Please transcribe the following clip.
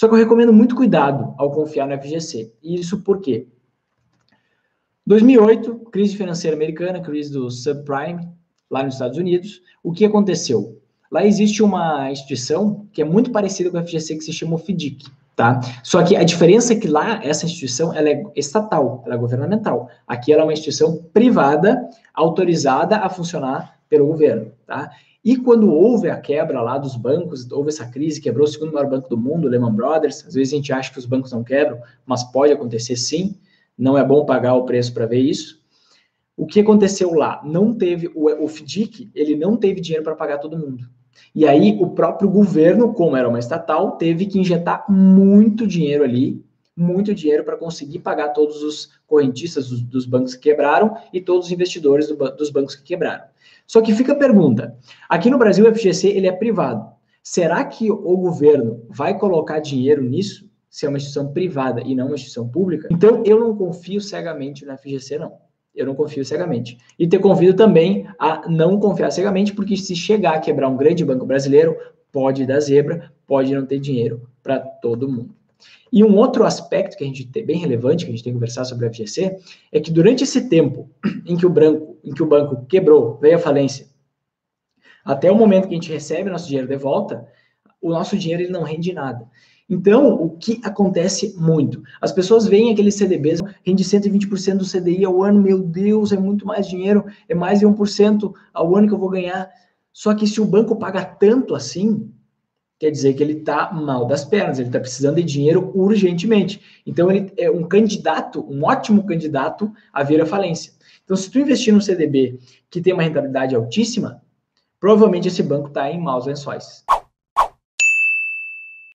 Só que eu recomendo muito cuidado ao confiar no FGC. E isso por quê? 2008, crise financeira americana, crise do subprime, lá nos Estados Unidos. O que aconteceu? Lá existe uma instituição que é muito parecida com o FGC, que se chama o FDIC. Tá? Só que a diferença é que lá, essa instituição, ela é estatal, ela é governamental. Aqui ela é uma instituição privada, autorizada a funcionar pelo governo, tá? E quando houve a quebra lá dos bancos, houve essa crise, quebrou o segundo maior banco do mundo, Lehman Brothers, às vezes a gente acha que os bancos não quebram, mas pode acontecer sim, não é bom pagar o preço para ver isso. O que aconteceu lá? Não teve, o FDIC, ele não teve dinheiro para pagar todo mundo. E aí, o próprio governo, como era uma estatal, teve que injetar muito dinheiro ali, muito dinheiro para conseguir pagar todos os correntistas dos bancos que quebraram e todos os investidores dos bancos que quebraram. Só que fica a pergunta, aqui no Brasil o FGC ele é privado. Será que o governo vai colocar dinheiro nisso, se é uma instituição privada e não uma instituição pública? Então, eu não confio cegamente no FGC, não. Eu não confio cegamente. E te convido também a não confiar cegamente, porque se chegar a quebrar um grande banco brasileiro, pode dar zebra, pode não ter dinheiro para todo mundo. E um outro aspecto que a gente tem, bem relevante, que a gente tem que conversar sobre o FGC, é que durante esse tempo em que o banco quebrou, veio a falência, até o momento que a gente recebe nosso dinheiro de volta, o nosso dinheiro ele não rende nada. Então, o que acontece muito? As pessoas veem aqueles CDBs, rende 120% do CDI ao ano, meu Deus, é muito mais dinheiro, é mais de 1% ao ano que eu vou ganhar. Só que se o banco paga tanto assim, quer dizer que ele está mal das pernas, ele está precisando de dinheiro urgentemente. Então, ele é um candidato, um ótimo candidato a vir à falência. Então, se tu investir num CDB que tem uma rentabilidade altíssima, provavelmente esse banco está em maus lençóis.